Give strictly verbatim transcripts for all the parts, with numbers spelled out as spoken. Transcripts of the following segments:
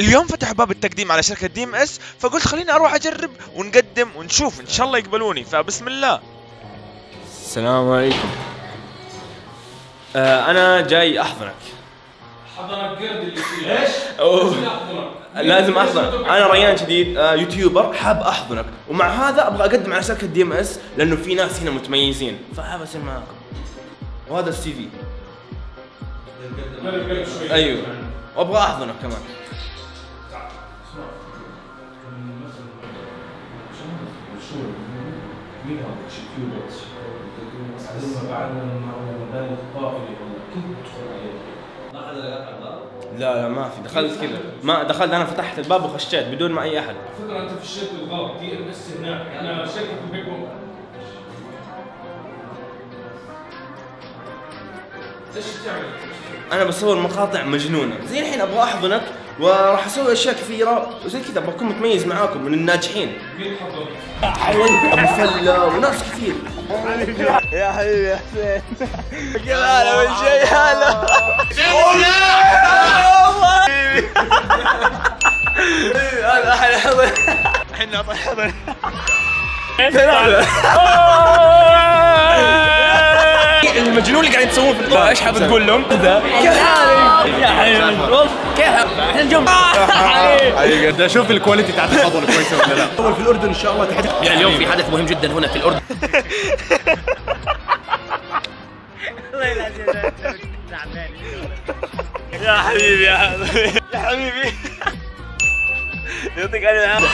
اليوم فتحوا باب التقديم على شركة دي ام اس، فقلت خليني اروح اجرب ونقدم ونشوف ان شاء الله يقبلوني، فبسم الله. السلام عليكم. آه انا جاي احضنك. حضنك قرد اللي فيه. ايش؟ لازم احضنك. انا ريان شديد، آه يوتيوبر، حاب احضنك، ومع هذا ابغى اقدم على شركة دي ام اس لانه في ناس هنا متميزين، فحاب اصير معاكم. وهذا السي في. ايوه، وابغى احضنك كمان. لا لا ما في، دخلت كذا، ما دخلت، انا فتحت الباب وخشيت بدون ما اي احد. على فكره انت فشيت بالغلط، دي ام اس هناك، انا شاكك في بيج باي. ايش بتعمل؟ انا بصور مقاطع مجنونه، زي الحين ابغى احضنك وراح اسوي اشياء كثيره وزي كذا، بكون متميز معاكم من الناجحين. مين حضرتك؟ حيوان ابو فله وناس كثير. يا حبيبي يا حسين كيف هلا من شيء هلا؟ هذا احلى حضن، الحين اعطي حضن. المجنون اللي قاعد يتسوون في الطريق ايش حاب تقول لهم؟ كذا يا حبيبي يا حبيبي والله كيف احنا اليوم حقيقه. شوف الكواليتي تاعت الحضن كويسه ولا لا؟ اول في الاردن ان شاء الله تحدث. اليوم في حدث مهم جدا هنا في الاردن. الله يلعن زعلان يا حبيبي يا حبيبي يا حبيبي يعطيك الف عافيه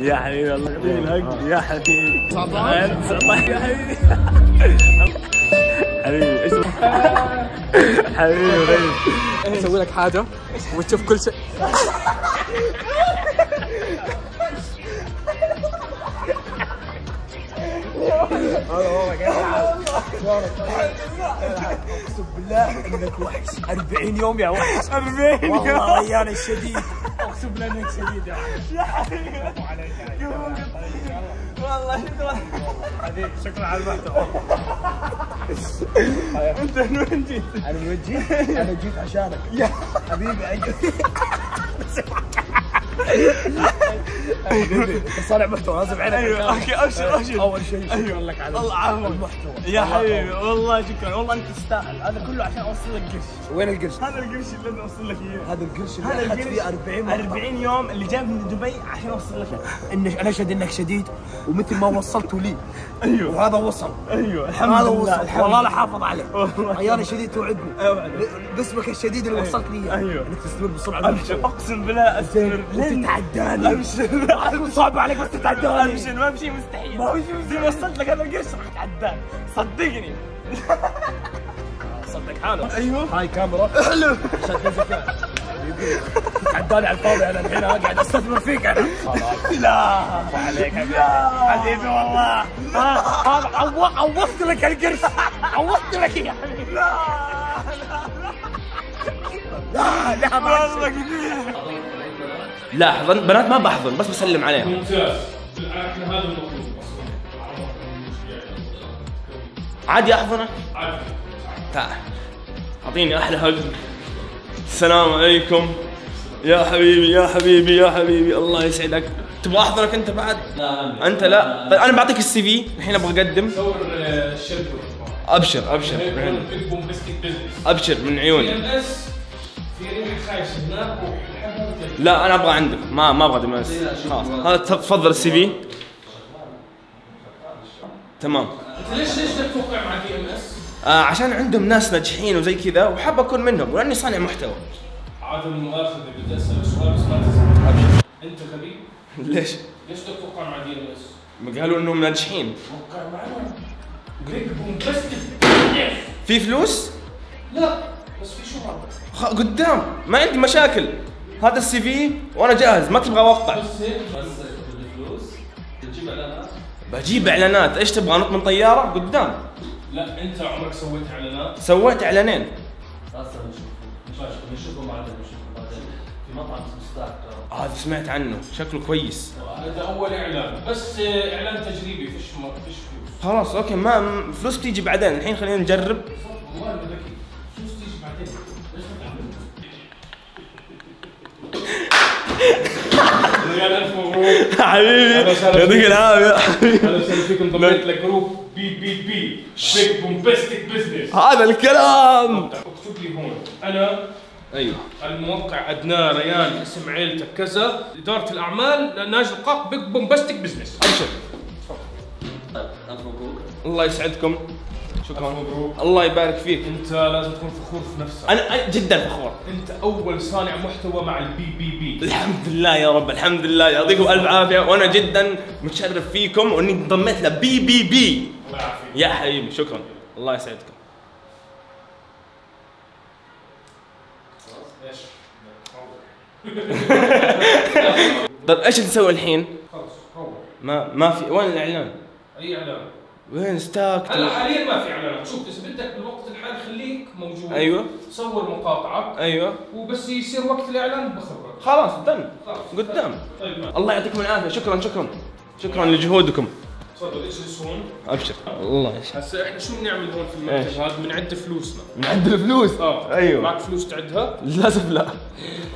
يا حبيبي. الله يعطيك يا حبيبي. تسعطعش يا حبيبي حبيبي ايش حبيبي غريب. اسوي لك حاجه وتشوف كل شيء. هذا والله قاعد اقسم بالله انك وحش. أربعين يوم يا وحش. أربعين يوم والله ريان الشديد، اقسم بالله انك شديد يا وحش. يا حبيبي والله شكرا حبيبي، شكرا على المحتوى. انت من وين جيت؟ انا من وين جيت؟ انا جيت عشانك يا حبيبي. صانع محتوى لازم عينك. ايوه اوكي ابشر ابشر. اول شيء شكرا لك على المحتوى يا حبيبي، والله شكرا، والله انت تستاهل هذا كله عشان اوصل لك قرش. وين القرش؟ هذا القرش اللي انا اوصل لك اياه، هذا القرش اللي اخذت فيه أربعين أربعين يوم اللي جاب من دبي عشان اوصل لك اياه. انا اشهد انك شديد ومثل ما وصلته لي. ايوه وهذا وصل. ايوه الحمد لله، والله لا حافظ عليه. ريان شديد توعدني باسمك الشديد اللي وصلت لي. ايوه انك تستمر بسرعه. ابشر اقسم بالله استمر وتتعداني. ابشر صعب عليك بس تتعداني. ابشر ما في شيء مستحيل، ما في شيء مستحيل. وصلت لك انا القرش راح اتعداك صدقني. صدق حاله. ايوه هاي كاميرا احلم عشان تنزل تعداني على الفاضي. انا الحين قاعد استثمر فيك انا. لا عليك حبيبي والله. هذا عوضت لك القرش، عوضت لك يا حبيبي. لا لا لا والله لا احضن بنات، ما بحضن بس بسلم عليهم. ممتاز. احنا هذا المطلوب اصلا. عادي احضنك؟ عادي. تعال اعطيني احلى هج. السلام عليكم. يا حبيبي يا حبيبي يا حبيبي الله يسعدك. تبغى احضنك انت بعد؟ لا انت لا، انا بعطيك السي في الحين، ابغى اقدم. صور الشركه. ابشر ابشر. بومباستيك بزنس. ابشر من عيوني. في ريحه خايسه هناك. لا انا ابغى عندك، ما ما ابغى دمس. خلاص هذا تفضل السي في. تمام. انت ليش ليش تتوقع مع دي ام اس؟ آه عشان عندهم ناس ناجحين وزي كذا وحاب اكون منهم، ولاني صانع محتوى. عاد المؤاخذه بدي اسال سؤال بس ما تسال. انت غبي؟ ليش؟ ليش تتوقع مع دي ام اس؟ قالوا انهم ناجحين. توقع معهم. بيج بومباستيك في فلوس؟ لا بس في شهرة. قدام ما عندي مشاكل. هذا السي في وانا جاهز، ما تبغى اوقع. بس الفلوس بتجيب اعلانات؟ بجيب اعلانات، ايش تبغى نط من طياره؟ قدام. لا انت عمرك سويت اعلانات؟ سويت اعلانين. خلاص نشوف نشوفه بعدين، نشوفه بعدين في مطعم اسمه ستارت. هذا سمعت عنه شكله كويس. هذا اول اعلان بس اعلان تجريبي، فيش فيش فلوس. خلاص اوكي، ما فلوس تيجي بعدين، الحين خلينا نجرب. والله انت ذكي، فلوس تيجي بعدين. ريان الف مبروك حبيبي، يديك العافيه يا حبيبي. اهلا وسهلا فيكم، انضميت لجروب بي بي بي بيج بومباستيك بزنس. هذا الكلام اكتب لي هون انا، ايوه الموقع ادنان ريان، اسم عيلتك كذا، اداره الاعمال ناجي القاق، بيج بومباستيك بزنس. ابشر. طيب الف مبروك، الله يسعدكم، شكرا، مبروك، الله يبارك فيك. انت لازم تكون فخور في نفسك. انا جدا فخور، انت اول صانع محتوى مع البي بي بي. الحمد لله يا رب، الحمد لله، يعطيكم الف عافيه، وانا جدا متشرف فيكم واني انضميت لبي بي بي. الله يعافيك يا حبيبي، شكرا، الله يسعدكم. ايش؟ طيب ايش نسوي الحين؟ خلص روح. ما ما في، وين الاعلان؟ اي اعلان؟ وين ستاك؟ هلا حاليا ما في اعلانات، شوف تسبيلتك بالوقت الحالي خليك موجود. ايوه صور مقاطعه. ايوه وبس يصير وقت الاعلان بخربك. خلاص دن قدام. طيب الله يعطيكم العافيه، شكرا شكرا شكرا لجهودكم. تفضل اجلس هون. ابشر. الله يسعدك. هسه احنا شو بنعمل هون في المكتب هذا؟ بنعد فلوسنا. بنعد الفلوس؟ اه ايوه. معك فلوس تعدها؟ للاسف لا،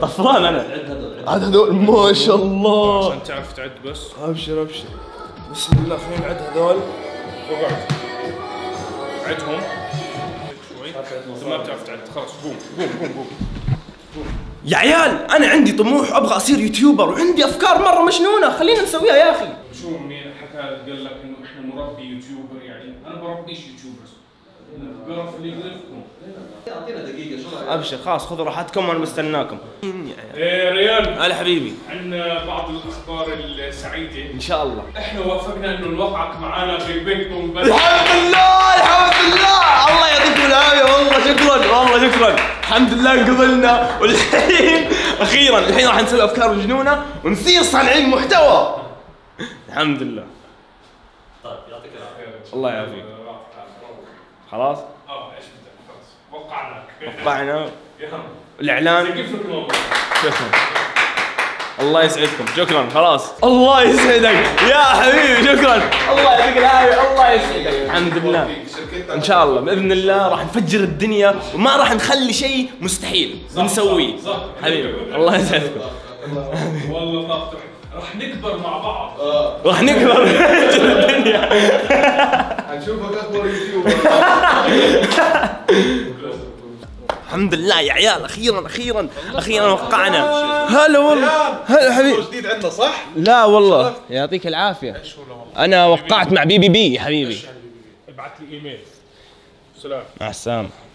طفران انا. عد هذول عد هذول ما شاء الله، عشان تعرف تعد بس. ابشر ابشر، بسم الله. خلينا نعد هذول وقعد عدهم شوي، اذا ما بتعرف تعد خلص بوم بوم بوم بوم بوم. يا عيال انا عندي طموح، ابغى اصير يوتيوبر، وعندي افكار مره مجنونه، خلينا نسويها يا اخي. شو منين حكى قال لك انه احنا نربي يوتيوبر؟ يعني انا بربيش يوتيوبرز، بقف اللي يغلفكم. اعطينا دقيقه شو رايك؟ ابشر، خلاص خذوا راحتكم وانا مستناكم. ايه ريان. هلا حبيبي. عندنا بعض الاخبار السعيده ان شاء الله. احنا وافقنا انه نوقعك معنا في بيج بومباستيك. الحمد لله الحمد لله، الله يعطيكم العافيه، والله شكرا والله شكرا، الحمد لله انقضى لنا، والحين اخيرا الحين راح نسوي افكار مجنونه ونصير صانعين محتوى. الحمد لله. طيب يعطيك العافيه. الله يعافيك. خلاص؟ اه ايش بدك؟ خلاص وقعنا وقعنا الاعلان. شكرا الله يسعدكم، شكرا. خلاص الله يسعدك يا حبيبي، شكرا الله يعطيك العافيه، الله يسعدك. الحمد لله ان شاء الله باذن الله راح نفجر الدنيا، وما راح نخلي شيء مستحيل نسويه حبيبي. الله يسعدكم والله، طاقتك راح نكبر مع بعض، راح نكبر نفجر الدنيا، هنشوفك اكبر يوتيوبر. الحمد لله يا عيال، اخيرا اخيرا اخيرا وقعنا. هلا والله. هلا حبيبي. جديد عندنا صح؟ لا والله يعطيك العافيه. انا وقعت مع بي بي بي حبيبي. ابعت لي ايميل. سلام. مع السلامه.